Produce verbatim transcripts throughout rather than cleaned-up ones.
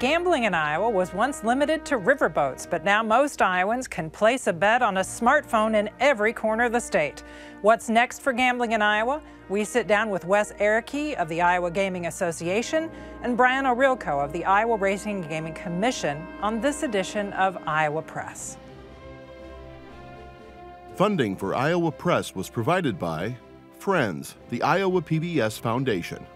Gambling in Iowa was once limited to riverboats, but now most Iowans can place a bet on a smartphone in every corner of the state. What's next for gambling in Iowa? We sit down with Wes Ehrecke of the Iowa Gaming Association and Brian Ohorilko of the Iowa Racing and Gaming Commission on this edition of Iowa Press. Funding for Iowa Press was provided by Friends, the Iowa P B S Foundation,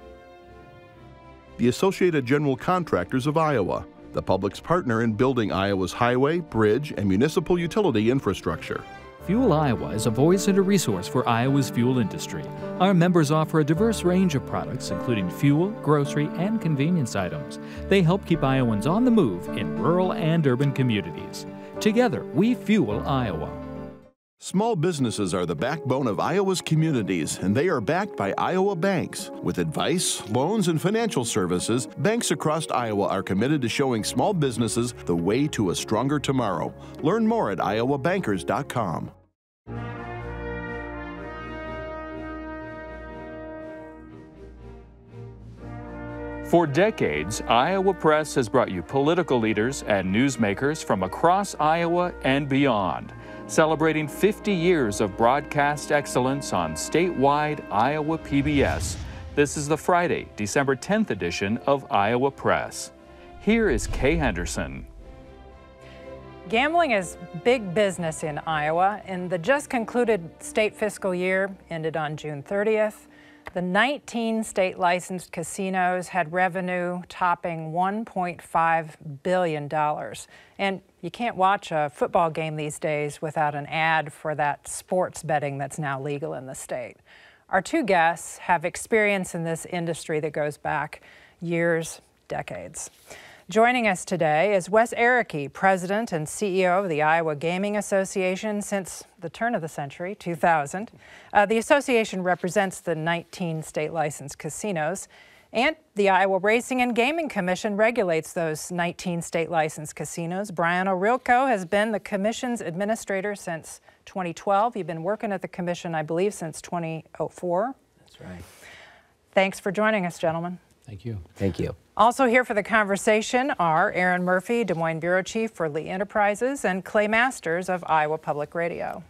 the Associated General Contractors of Iowa, the public's partner in building Iowa's highway, bridge, and municipal utility infrastructure. Fuel Iowa is a voice and a resource for Iowa's fuel industry. Our members offer a diverse range of products, including fuel, grocery, and convenience items. They help keep Iowans on the move in rural and urban communities. Together, we fuel Iowa. Small businesses are the backbone of Iowa's communities, and they are backed by Iowa banks. With advice, loans, and financial services, banks across Iowa are committed to showing small businesses the way to a stronger tomorrow. Learn more at Iowa Bankers dot com. For decades, Iowa Press has brought you political leaders and newsmakers from across Iowa and beyond, celebrating fifty years of broadcast excellence on statewide Iowa P B S. This is the Friday, December tenth edition of Iowa Press. Here is Kay Henderson. Gambling is big business in Iowa. In the just concluded state fiscal year, ended on June thirtieth, the nineteen state licensed casinos had revenue topping one point five billion dollars. And you can't watch a football game these days without an ad for that sports betting that's now legal in the state. Our two guests have experience in this industry that goes back years, decades. Joining us today is Wes Ehrecke, president and C E O of the Iowa Gaming Association since the turn of the century, two thousand. Uh, the association represents the nineteen state licensed casinos, and the Iowa Racing and Gaming Commission regulates those nineteen state licensed casinos. Brian Ohorilko has been the commission's administrator since twenty twelve. You've been working at the commission, I believe, since twenty oh four. That's right. Thanks for joining us, gentlemen. Thank you. Thank you. Also here for the conversation are Erin Murphy, Des Moines Bureau Chief for Lee Enterprises, and Clay Masters of Iowa Public Radio.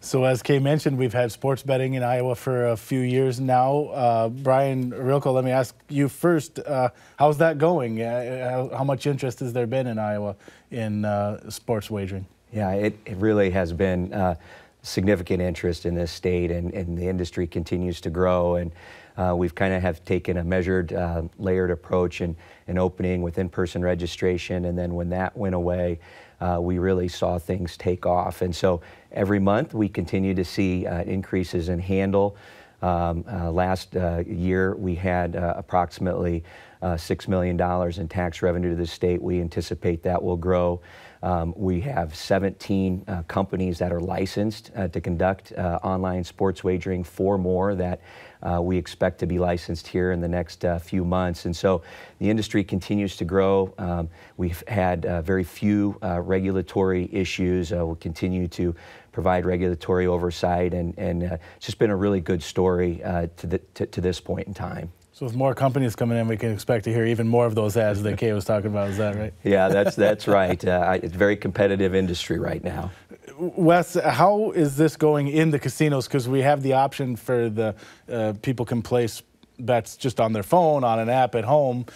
So as Kay mentioned, we've had sports betting in Iowa for a few years now. Uh, Brian Ohorilko, let me ask you first, uh, how's that going? Uh, how, how much interest has there been in Iowa in uh, sports wagering? Yeah, it, it really has been uh, significant interest in this state, and, and the industry continues to grow. And Uh, we've kind of have taken a measured, uh, layered approach and an opening with in-person registration, and then when that went away, uh, we really saw things take off. And so every month we continue to see uh, increases in handle. Um, uh, last uh, year we had uh, approximately uh, six million dollars in tax revenue to the state. We anticipate that will grow. Um, we have seventeen uh, companies that are licensed uh, to conduct uh, online sports wagering, four more that uh, we expect to be licensed here in the next uh, few months. And so the industry continues to grow. Um, we've had uh, very few uh, regulatory issues. Uh, we'll continue to provide regulatory oversight, and, and uh, it's just been a really good story uh, to, the, to, to this point in time. So with more companies coming in, we can expect to hear even more of those ads that Kay was talking about, is that right? Yeah, that's, that's right. Uh, it's a very competitive industry right now. Wes, how is this going in the casinos? Because we have the option for the uh, people can place bets just on their phone, on an app at home.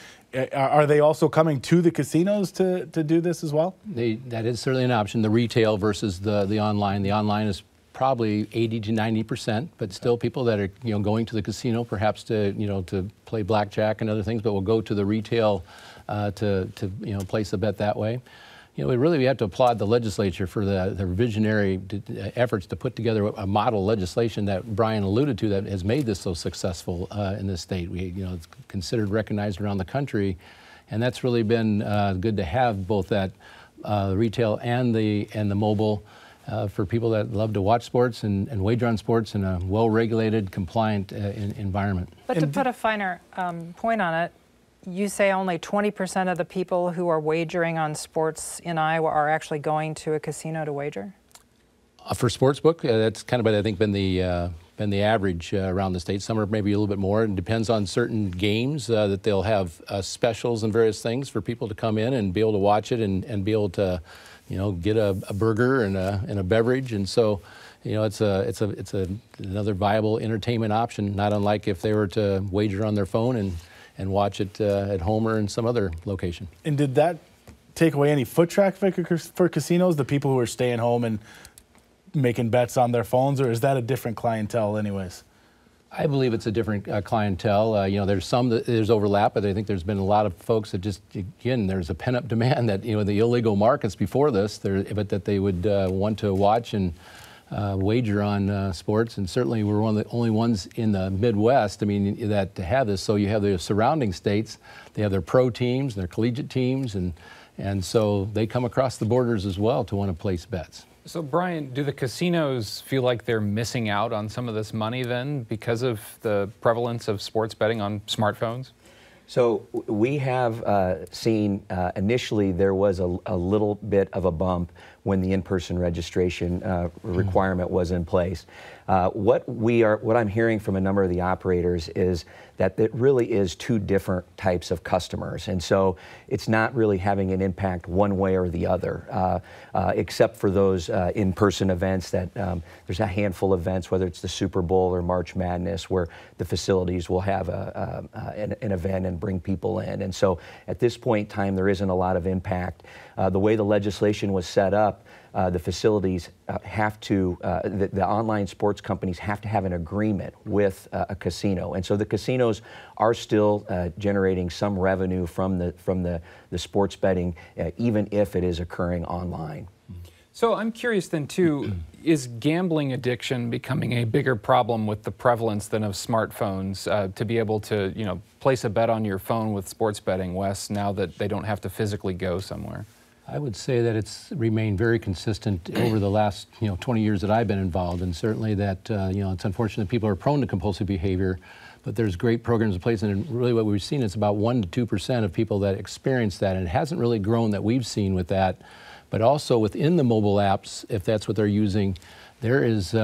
Are they also coming to the casinos to, to do this as well? They, that is certainly an option, the retail versus the, the online. The online is probably eighty to ninety percent, but still people that are, you know, going to the casino perhaps to, you know, to play blackjack and other things, but will go to the retail uh, to, to, you know, place a bet that way. You know, we really we have to applaud the legislature for the, the visionary efforts to put together a model legislation that Brian alluded to that has made this so successful uh, in this state. We, you know, it's considered recognized around the country, and that's really been uh, good to have both that uh, retail and the and the mobile. Uh, for people that love to watch sports and, and wager on sports in a well-regulated, compliant uh, in, environment. But to put a finer um, point on it, you say only twenty percent of the people who are wagering on sports in Iowa are actually going to a casino to wager? Uh, for sportsbook, uh, that's kind of, I think, been the uh, been the average uh, around the state. Some are maybe a little bit more, and depends on certain games uh, that they'll have uh, specials and various things for people to come in and be able to watch it and, and be able to, you know, get a, a burger and a, and a beverage. And so, you know, it's a it's a it's a another viable entertainment option, not unlike if they were to wager on their phone and and watch it uh, at home or in some other location. And did that take away any foot traffic for casinos? The people who are staying home and making bets on their phones, or is that a different clientele, anyways? I believe it's a different uh, clientele. Uh, you know, there's some that there's overlap, but I think there's been a lot of folks that just, again, there's a pent-up demand that, you know, the illegal markets before this, there, but that they would uh, want to watch and uh, wager on uh, sports. And certainly we're one of the only ones in the Midwest, I mean, that to have this. So you have the surrounding states, they have their pro teams, their collegiate teams, and, and so they come across the borders as well to want to place bets. So, Brian, do the casinos feel like they're missing out on some of this money then because of the prevalence of sports betting on smartphones? So we have uh, seen uh, initially there was a, a little bit of a bump when the in-person registration uh, requirement was in place. Uh, what we are, what I'm hearing from a number of the operators is that it really is two different types of customers, and so it's not really having an impact one way or the other, uh, uh, except for those uh, in-person events that um, there's a handful of events, whether it's the Super Bowl or March Madness, where the facilities will have a, a, a, an, an event and bring people in. And so at this point in time, there isn't a lot of impact. Uh, the way the legislation was set up, Uh, the facilities uh, have to, uh, the, the online sports companies have to have an agreement with uh, a casino. And so the casinos are still uh, generating some revenue from the, from the, the sports betting, uh, even if it is occurring online. So I'm curious then too, is gambling addiction becoming a bigger problem with the prevalence than of smartphones, uh, to be able to, you know, place a bet on your phone with sports betting, Wes, now that they don't have to physically go somewhere? I would say that it's remained very consistent over the last, you know, twenty years that I've been involved, and certainly that, uh, you know, it's unfortunate that people are prone to compulsive behavior, but there's great programs in place, and really what we've seen is about one to two percent of people that experience that, and it hasn't really grown that we've seen with that. But also within the mobile apps, if that's what they're using, there is, uh,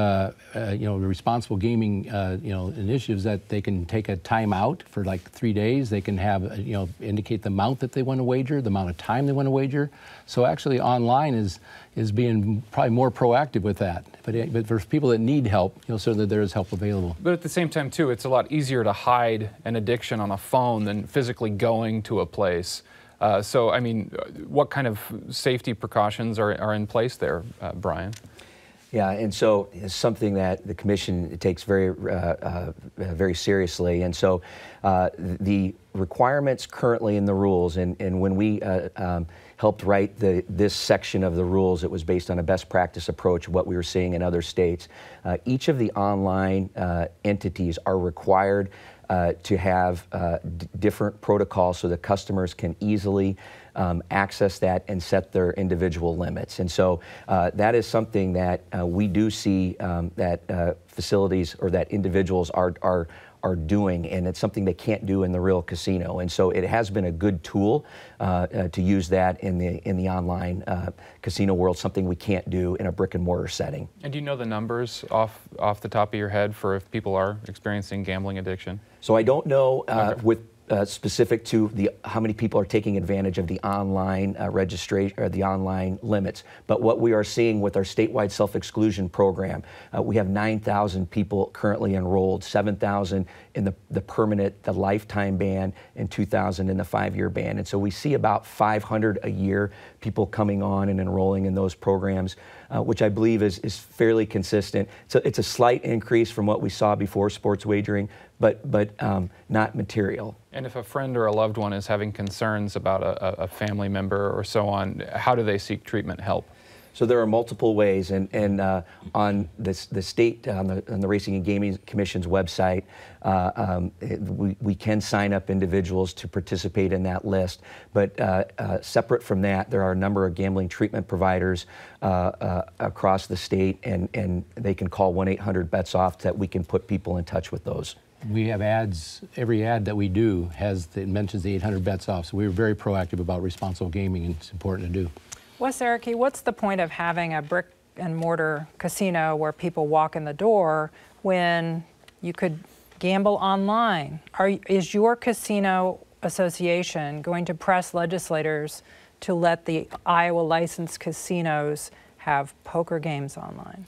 uh, you know, responsible gaming, uh, you know, initiatives that they can take a time out for like three days. They can have, you know, indicate the amount that they want to wager, the amount of time they want to wager. So actually online is is being probably more proactive with that. But, it, but for people that need help, you know, certainly there is help available. But at the same time, too, it's a lot easier to hide an addiction on a phone than physically going to a place. Uh, so, I mean, what kind of safety precautions are, are in place there, uh, Brian? Yeah, and so it's something that the Commission takes very, uh, uh, very seriously. And so uh, the requirements currently in the rules, and, and when we uh, um, helped write the, this section of the rules, it was based on a best practice approach, what we were seeing in other states. Uh, each of the online uh, entities are required uh, to have uh, d different protocols so the customers can easily Um, access that and set their individual limits. And so uh, that is something that uh, we do see um, that uh, facilities or that individuals are, are, are doing, and it's something they can't do in the real casino. And so it has been a good tool uh, uh, to use that in the, in the online uh, casino world, something we can't do in a brick and mortar setting. And do you know the numbers off, off the top of your head for if people are experiencing gambling addiction? So I don't know uh, okay. with Uh, specific to the how many people are taking advantage of the online uh, registration or the online limits. But what we are seeing with our statewide self-exclusion program, uh, we have nine thousand people currently enrolled, seven thousand in the, the permanent, the lifetime ban, and two thousand in the five-year ban. And so we see about five hundred a year people coming on and enrolling in those programs, uh, which I believe is, is fairly consistent. So it's a slight increase from what we saw before sports wagering, but, but um, not material. And if a friend or a loved one is having concerns about a, a family member or so on, how do they seek treatment help? So there are multiple ways, and, and uh, on this, the state, on the, on the Racing and Gaming Commission's website, uh, um, we, we can sign up individuals to participate in that list. But uh, uh, separate from that, there are a number of gambling treatment providers uh, uh, across the state, and, and they can call one eight hundred bets off that we can put people in touch with those. We have ads, every ad that we do has the, mentions the eight hundred bets off, so we were very proactive about responsible gaming, and it's important to do. Wes Ehrecke, what's the point of having a brick and mortar casino where people walk in the door when you could gamble online? Are, is your casino association going to press legislators to let the Iowa licensed casinos have poker games online?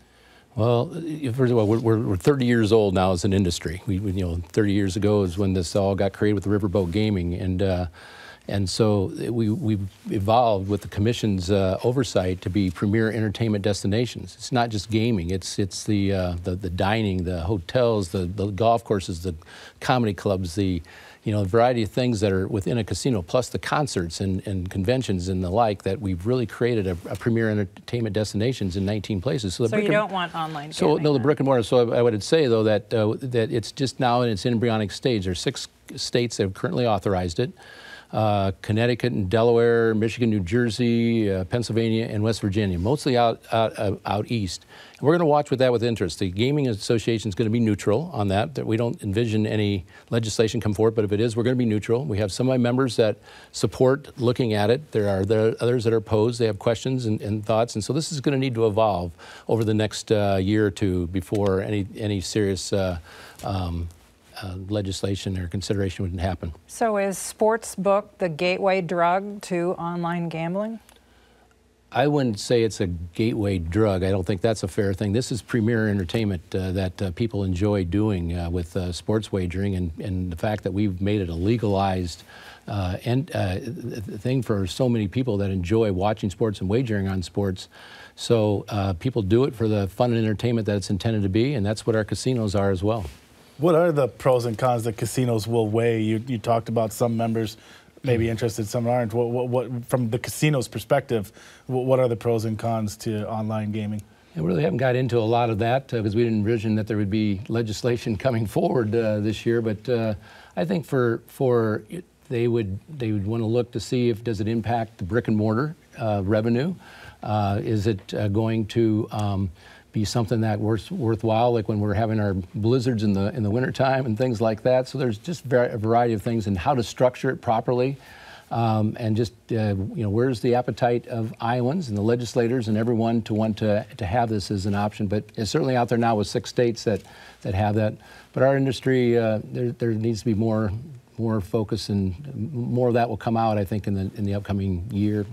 Well, first of all, we're, we're thirty years old now as an industry. We, you know, thirty years ago is when this all got created with riverboat gaming, and uh, and so we we've evolved with the commission's uh, oversight to be premier entertainment destinations. It's not just gaming; it's it's the uh, the, the dining, the hotels, the, the golf courses, the comedy clubs, the you know, a variety of things that are within a casino, plus the concerts and, and conventions and the like, that we've really created a, a premier entertainment destinations in nineteen places. So, the so you don't want online So gaming, no, the brick and mortar. So I, I would say, though, that uh, that it's just now in its embryonic stage. There are six states that have currently authorized it. Uh, Connecticut and Delaware, Michigan, New Jersey, uh, Pennsylvania, and West Virginia, mostly out out, uh, out east. And we're going to watch with that with interest. The Gaming Association is going to be neutral on that. That we don't envision any legislation come forward, but if it is, we're going to be neutral. We have some of my members that support looking at it. There are there are others that are opposed. They have questions and, and thoughts, and so this is going to need to evolve over the next uh, year or two before any any serious Uh, um, Uh, legislation or consideration wouldn't happen. So is sportsbook the gateway drug to online gambling? I wouldn't say it's a gateway drug. I don't think that's a fair thing. This is premier entertainment uh, that uh, people enjoy doing uh, with uh, sports wagering, and, and the fact that we've made it a legalized uh, and, uh, thing for so many people that enjoy watching sports and wagering on sports. So uh, people do it for the fun and entertainment that it's intended to be, and that's what our casinos are as well. What are the pros and cons that casinos will weigh? You, you talked about some members may be interested, some aren't. What, what, what, from the casino's perspective, what, what are the pros and cons to online gaming? Yeah, we really haven't got into a lot of that because uh, we didn't envision that there would be legislation coming forward uh, this year. But uh, I think for for it, they would they would want to look to see if does it impact the brick and mortar uh, revenue? Uh, is it uh, going to um, be something that worth worthwhile, like when we're having our blizzards in the in the wintertime and things like that? So there's just a variety of things, and how to structure it properly, um, and just uh, you know, where's the appetite of Iowans and the legislators and everyone to want to to have this as an option. But it's certainly out there now with six states that that have that. But our industry, uh, there there needs to be more more focus, and more of that will come out, I think, in the in the upcoming year.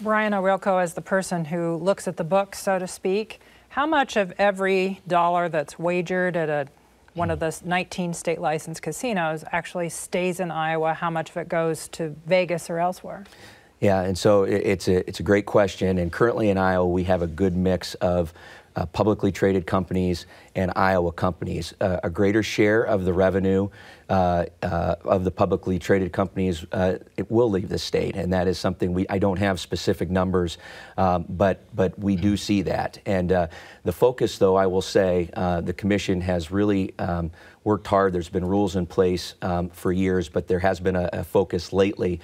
Brian Ohorilko, as the person who looks at the book, so to speak, how much of every dollar that's wagered at a, one of the nineteen state licensed casinos actually stays in Iowa? How much of it goes to Vegas or elsewhere? Yeah, and so it's a, it's a great question. And currently in Iowa, we have a good mix of uh, publicly traded companies and Iowa companies. Uh, a greater share of the revenue uh, uh, of the publicly traded companies, uh, it will leave the state. And that is something we, I don't have specific numbers, um, but, but we do see that. And uh, the focus, though, I will say, uh, the commission has really um, worked hard. There's been rules in place um, for years, but there has been a, a focus lately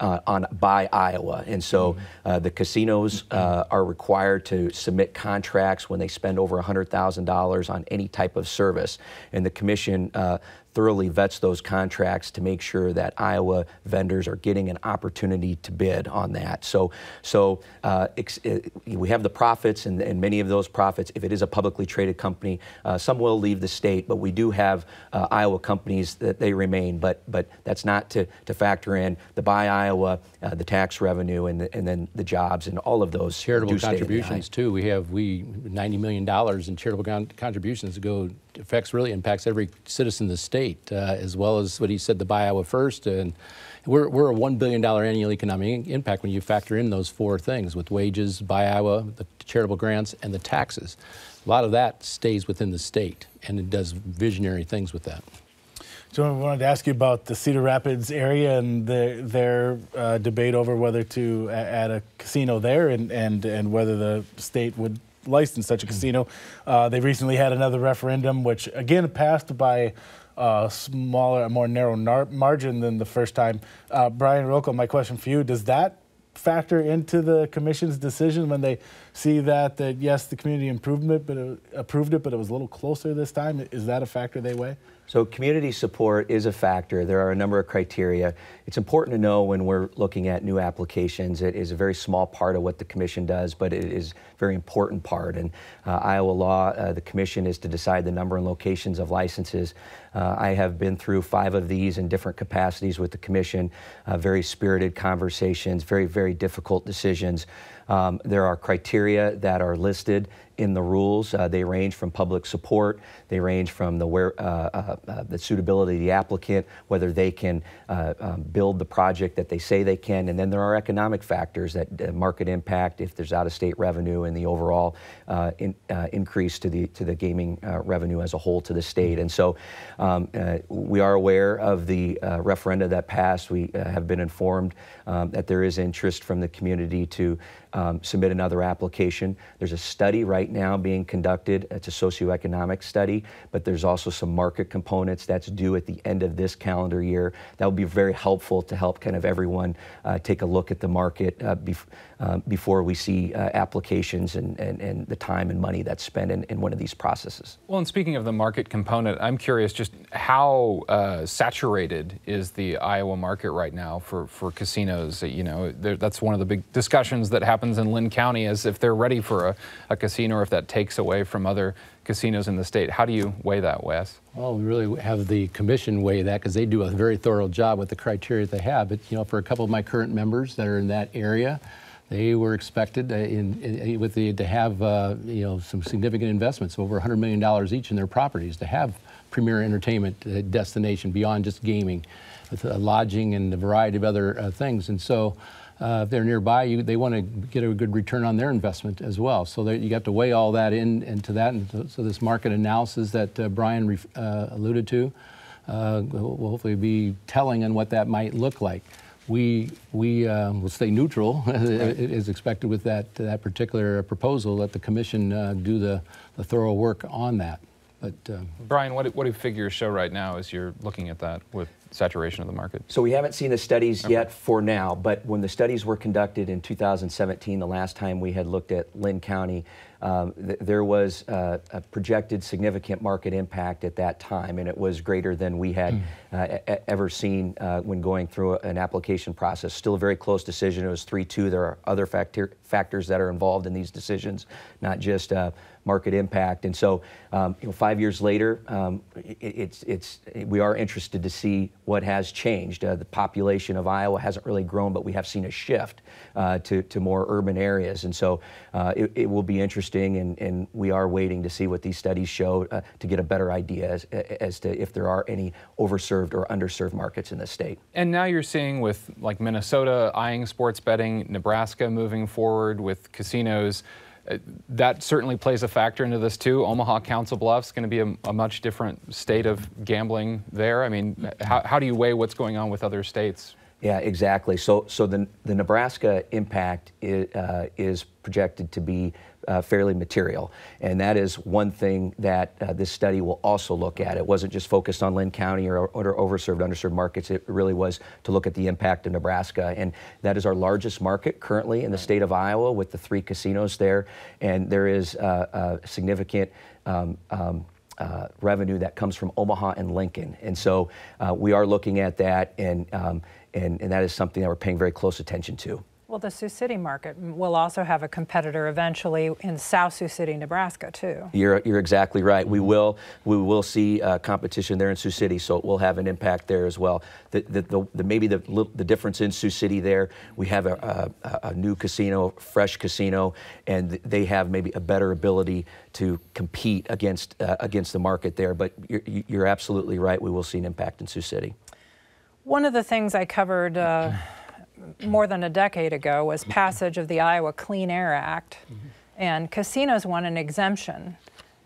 Uh, on by Iowa, and so uh, the casinos uh, are required to submit contracts when they spend over one hundred thousand dollars on any type of service, and the commission uh, thoroughly vets those contracts to make sure that Iowa vendors are getting an opportunity to bid on that. So, so uh, ex it, we have the profits, and, and many of those profits, if it is a publicly traded company, uh, some will leave the state, but we do have uh, Iowa companies that they remain, but but that's not to, to factor in the Buy Iowa, uh, the tax revenue, and, the, and then the jobs, and all of those charitable contributions too. We have we ninety million dollars in charitable con contributions that go affects really impacts every citizen in the state, uh, as well as what he said, the Buy Iowa First, and we're, we're a one billion dollar annual economic impact when you factor in those four things with wages, Buy Iowa, the charitable grants, and the taxes. A lot of that stays within the state, and it does visionary things with that. So I wanted to ask you about the Cedar Rapids area and the, their uh, debate over whether to add a casino there, and and and whether the state would license such a casino. Uh, they recently had another referendum, which again passed by a smaller, a more narrow nar margin than the first time. Uh, Brian Ohorilko, my question for you: does that factor into the commission's decision when they see that that yes, the community improved it, but it, approved it, but it was a little closer this time? Is that a factor they weigh? So community support is a factor. There are a number of criteria. It's important to know when we're looking at new applications. It is a very small part of what the commission does, but it is a very important part. And uh, Iowa law, uh, the commission is to decide the number and locations of licenses. Uh, I have been through five of these in different capacities with the commission, uh, very spirited conversations, very, very difficult decisions. Um, there are criteria that are listed in the rules. Uh, they range from public support, they range from the, where, uh, uh, uh, the suitability of the applicant, whether they can uh, um, build the project that they say they can, and then there are economic factors that uh, market impact, if there's out-of-state revenue, and the overall uh, in, uh, increase to the, to the gaming uh, revenue as a whole to the state. And so um, uh, we are aware of the uh, referenda that passed. We uh, have been informed um, that there is interest from the community to Um, submit another application. There's a study right now being conducted. It's a socioeconomic study, but there's also some market components that's due at the end of this calendar year. That will be very helpful to help kind of everyone uh, take a look at the market uh, bef um, before we see uh, applications and, and, and the time and money that's spent in, in one of these processes. Well, and speaking of the market component, I'm curious just how uh, saturated is the Iowa market right now for, for casinos? You know, that's one of the big discussions that happen in Linn County, as if they're ready for a, a casino, or if that takes away from other casinos in the state. How do you weigh that, Wes? Well, we really have the commission weigh that, because they do a very thorough job with the criteria they have. But you know, for a couple of my current members that are in that area, they were expected in, in, with the to have uh, you know, some significant investments, over one hundred million dollars each in their properties, to have premier entertainment destination beyond just gaming, with uh, lodging and a variety of other uh, things, and so. Uh, if they're nearby, you, they want to get a good return on their investment as well. So there, you have to weigh all that in into that. And so, so this market analysis that uh, Brian ref, uh, alluded to uh, will hopefully be telling on what that might look like. We, we uh, will stay neutral, right. As expected with that, that particular proposal. Let the commission uh, do the, the thorough work on that. But, um, Brian, what do, what do figures show right now as you're looking at that with saturation of the market? So we haven't seen the studies okay. yet for now, but when the studies were conducted in two thousand seventeen, the last time we had looked at Linn County, um, th there was uh, a projected significant market impact at that time, and it was greater than we had mm. uh, e ever seen uh, when going through a, an application process. Still a very close decision. It was three two. There are other factor factors that are involved in these decisions, not just uh, market impact. And so um, you know, five years later, um, it, it's, it's, we are interested to see what has changed. Uh, the population of Iowa hasn't really grown, but we have seen a shift uh, to, to more urban areas. And so uh, it, it will be interesting, and, and we are waiting to see what these studies show uh, to get a better idea as, as to if there are any overserved or underserved markets in the state. And now you're seeing with like Minnesota eyeing sports betting, Nebraska moving forward with casinos. Uh, that certainly plays a factor into this too. Omaha, Council Bluffs, going to be a, a much different state of gambling there. I mean, how, how do you weigh what's going on with other states? Yeah, exactly. So, so the, the Nebraska impact is, uh, is projected to be Uh, fairly material, and that is one thing that uh, this study will also look at. It wasn't just focused on Linn County or, or overserved, underserved markets. It really was to look at the impact of Nebraska, and that is our largest market currently in the state of Iowa, with the three casinos there, and there is uh, a significant um, um, Uh, revenue that comes from Omaha and Lincoln, and so uh, we are looking at that, and, um, and and that is something that we're paying very close attention to. Well, the Sioux City market will also have a competitor eventually in South Sioux City, Nebraska, too. You're you're exactly right. We will we will see uh, competition there in Sioux City, so it will have an impact there as well. The the, the, the maybe the the difference in Sioux City there, we have a, a, a new casino, fresh casino, and they have maybe a better ability to compete against uh, against the market there. But you're, you're absolutely right. We will see an impact in Sioux City. One of the things I covered. Uh, more than a decade ago was passage of the Iowa Clean Air Act, mm-hmm. and casinos won an exemption,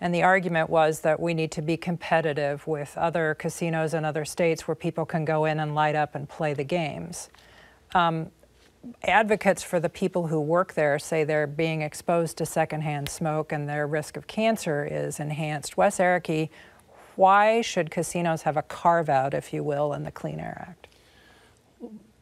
and the argument was that we need to be competitive with other casinos in other states where people can go in and light up and play the games. Um, advocates for the people who work there say they're being exposed to secondhand smoke and their risk of cancer is enhanced. Wes Ehrecke, why should casinos have a carve-out, if you will, in the Clean Air Act?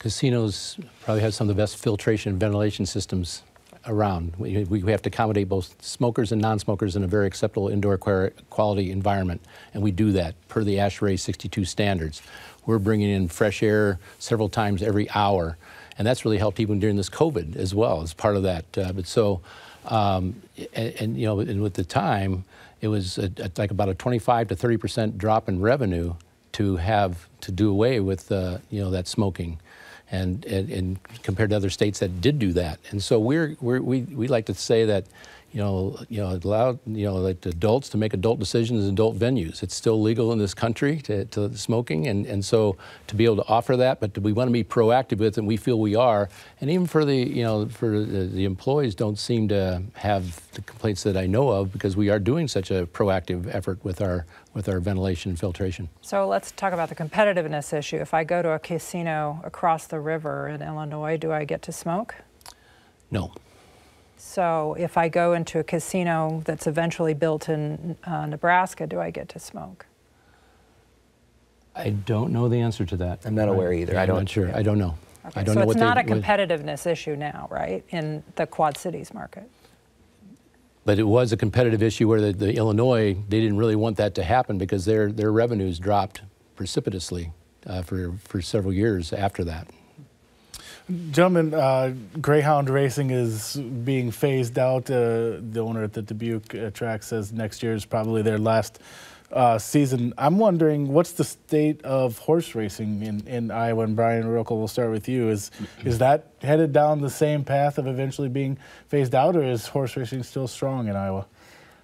Casinos probably have some of the best filtration and ventilation systems around. We, we have to accommodate both smokers and non-smokers in a very acceptable indoor quality environment, and we do that per the ASHRAE sixty-two standards. We're bringing in fresh air several times every hour, and that's really helped even during this COVID as well as part of that. Uh, but so, um, and, and you know, and with the time, it was a, a, like about a twenty-five to thirty percent drop in revenue to have to do away with uh, you know, that smoking. And, and, and compared to other states that did do that, and so we're, we're, we we like to say that, you know, you know, allow you know, like adults to make adult decisions in adult venues. It's still legal in this country to, to smoking, and and so to be able to offer that, but we want to be proactive with, and we feel we are. And even for the you know for the, the employees don't seem to have the complaints that I know of, because we are doing such a proactive effort with our with our ventilation and filtration. So let's talk about the competitiveness issue. If I go to a casino across the river in Illinois, do I get to smoke? No. So if I go into a casino that's eventually built in uh, Nebraska, do I get to smoke? I don't know the answer to that. I'm not aware either. Yeah, I don't, I'm not sure. Yeah. I don't know. Okay. I don't so know it's what not they, a competitiveness what... issue now, right, in the Quad Cities market? But it was a competitive issue where the, the Illinois, they didn't really want that to happen, because their, their revenues dropped precipitously uh, for, for several years after that. Gentlemen, uh, Greyhound Racing is being phased out. Uh, the owner at the Dubuque uh, track says next year is probably their last uh, season. I'm wondering, what's the state of horse racing in, in Iowa? And Brian Ohorilko, we'll start with you. Is, is that headed down the same path of eventually being phased out, or is horse racing still strong in Iowa?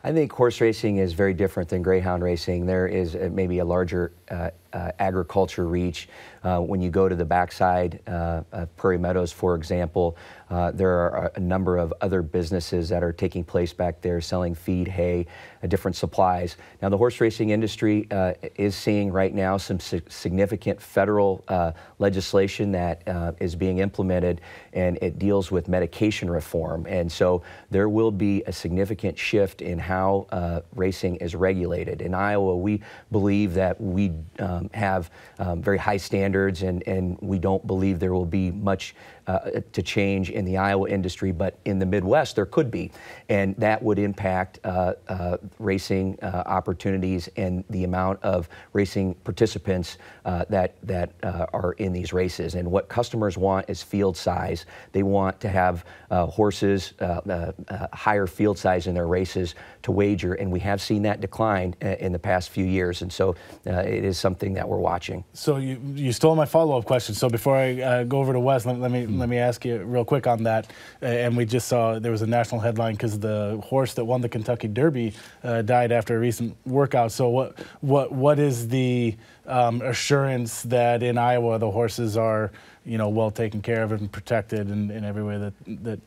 I think horse racing is very different than greyhound racing. There is a, maybe a larger uh, uh, agriculture reach. Uh, when you go to the backside uh, of Prairie Meadows, for example, uh, there are a number of other businesses that are taking place back there, selling feed, hay, uh, different supplies. Now, the horse racing industry uh, is seeing right now some si- significant federal uh, legislation that uh, is being implemented, and it deals with medication reform. And so there will be a significant shift in how how uh, racing is regulated. In Iowa, we believe that we um, have um, very high standards, and, and we don't believe there will be much uh, to change in the Iowa industry, but in the Midwest there could be, and that would impact uh, uh, racing uh, opportunities and the amount of racing participants uh, that, that uh, are in these races. And what customers want is field size. They want to have uh, horses, uh, uh, uh, higher field size in their races to wager, and we have seen that decline uh, in the past few years, and so uh, it is something that we're watching. So you, you stole my follow-up question, so before I uh, go over to Wes, let, let me mm-hmm. let me ask you real quick on that. Uh, and we just saw there was a national headline because the horse that won the Kentucky Derby uh, died after a recent workout. So what what what is the um, assurance that in Iowa the horses are, you know, well taken care of and protected in, in every way that that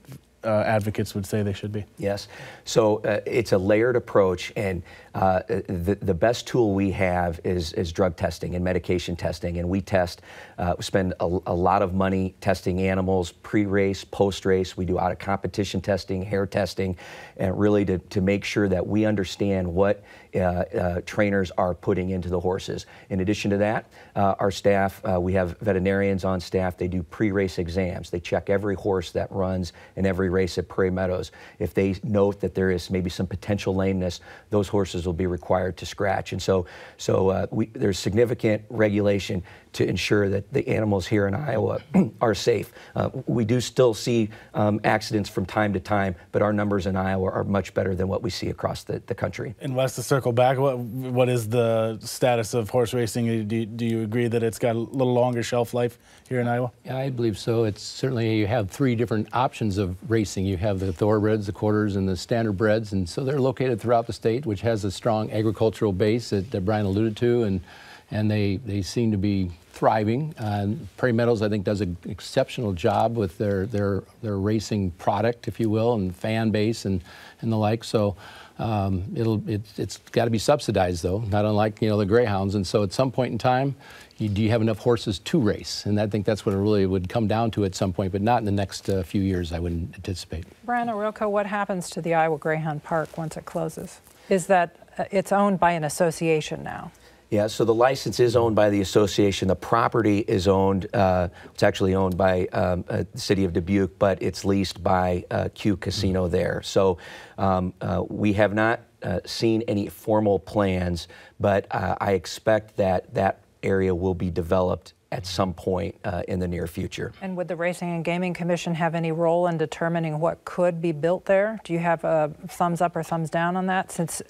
Uh, advocates would say they should be? Yes. So uh, it's a layered approach, and uh, the, the best tool we have is, is drug testing and medication testing, and we test, uh, spend a, a lot of money testing animals pre-race, post-race. We do out-of-competition testing, hair testing, and really to, to make sure that we understand what uh, uh, trainers are putting into the horses. In addition to that, uh, our staff, uh, we have veterinarians on staff. They do pre-race exams. They check every horse that runs and every race at Prairie Meadows. If they note that there is maybe some potential lameness, those horses will be required to scratch. And so, so uh, we, there's significant regulation to ensure that the animals here in Iowa are safe. Uh, we do still see um, accidents from time to time, but our numbers in Iowa are much better than what we see across the, the country. And Wes, to circle back, what, what is the status of horse racing? Do, do you agree that it's got a little longer shelf life here in Iowa? Yeah, I believe so. It's certainly, you have three different options of racing. You have the thoroughbreds, the quarters, and the standard breds, and so they're located throughout the state, which has a strong agricultural base that, that Brian alluded to, and and they they seem to be thriving. Uh, Prairie Meadows, I think, does an exceptional job with their their their racing product, if you will, and fan base and and the like. So um, it'll it, it's got to be subsidized, though, not unlike you know the greyhounds. And so at some point in time, you, do you have enough horses to race? And I think that's what it really would come down to at some point, but not in the next uh, few years, I wouldn't anticipate. Brian Ohorilko, what happens to the Iowa Greyhound Park once it closes? Is that uh, it's owned by an association now? Yeah, so the license is owned by the association. The property is owned, uh, it's actually owned by um, uh, the city of Dubuque, but it's leased by uh, Q Casino there. So um, uh, we have not uh, seen any formal plans, but uh, I expect that that area will be developed at some point uh, in the near future. And would the Racing and Gaming Commission have any role in determining what could be built there? Do you have a thumbs up or thumbs down on that, since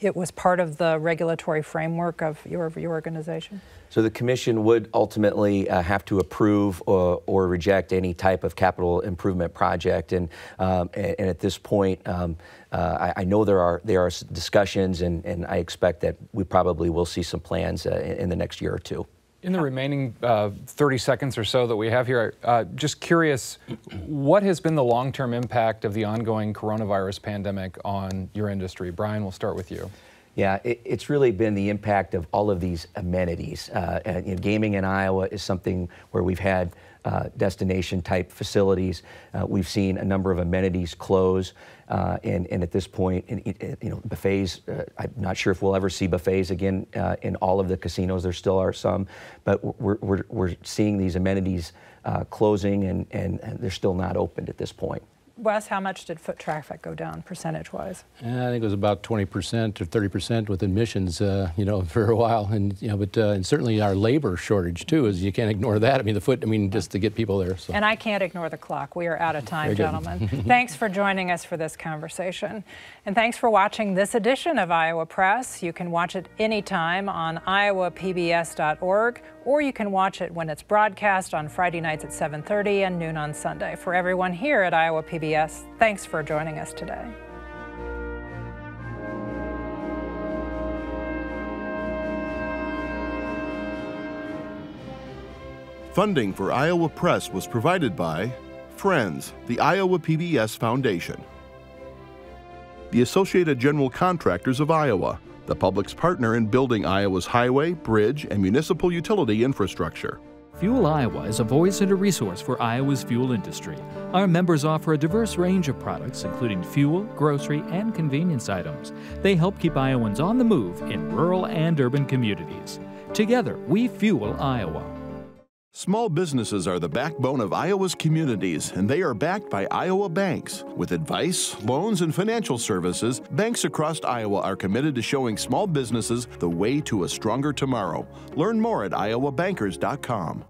it was part of the regulatory framework of your, your organization? So the commission would ultimately uh, have to approve or, or reject any type of capital improvement project, and um, and at this point, um, uh, I, I know there are there are discussions, and and I expect that we probably will see some plans uh, in the next year or two. In the remaining uh, thirty seconds or so that we have here, uh, just curious, what has been the long-term impact of the ongoing coronavirus pandemic on your industry? Brian, we'll start with you. Yeah, it, it's really been the impact of all of these amenities. Uh, and, you know, gaming in Iowa is something where we've had uh, destination-type facilities. Uh, we've seen a number of amenities close, uh, and, and at this point, and, and, you know, buffets. Uh, I'm not sure if we'll ever see buffets again uh, in all of the casinos. There still are some, but we're we're, we're seeing these amenities uh, closing, and, and and they're still not opened at this point. Wes, how much did foot traffic go down percentage-wise? Uh, I think it was about twenty percent or thirty percent with admissions, uh, you know, for a while, and you know, but uh, and certainly our labor shortage too is you can't ignore that. I mean, the foot. I mean, just to get people there. So. And I can't ignore the clock. We are out of time, gentlemen. Thanks for joining us for this conversation, and thanks for watching this edition of Iowa Press. You can watch it anytime on Iowa P B S dot org, or you can watch it when it's broadcast on Friday nights at seven thirty and noon on Sunday. For everyone here at Iowa P B S. Yes, thanks for joining us today. Funding for Iowa Press was provided by Friends, the Iowa P B S Foundation, the Associated General Contractors of Iowa, the public's partner in building Iowa's highway, bridge, and municipal utility infrastructure. Fuel Iowa is a voice and a resource for Iowa's fuel industry. Our members offer a diverse range of products, including fuel, grocery, and convenience items. They help keep Iowans on the move in rural and urban communities. Together, we fuel Iowa. Small businesses are the backbone of Iowa's communities, and they are backed by Iowa banks. With advice, loans, and financial services, banks across Iowa are committed to showing small businesses the way to a stronger tomorrow. Learn more at Iowa Bankers dot com.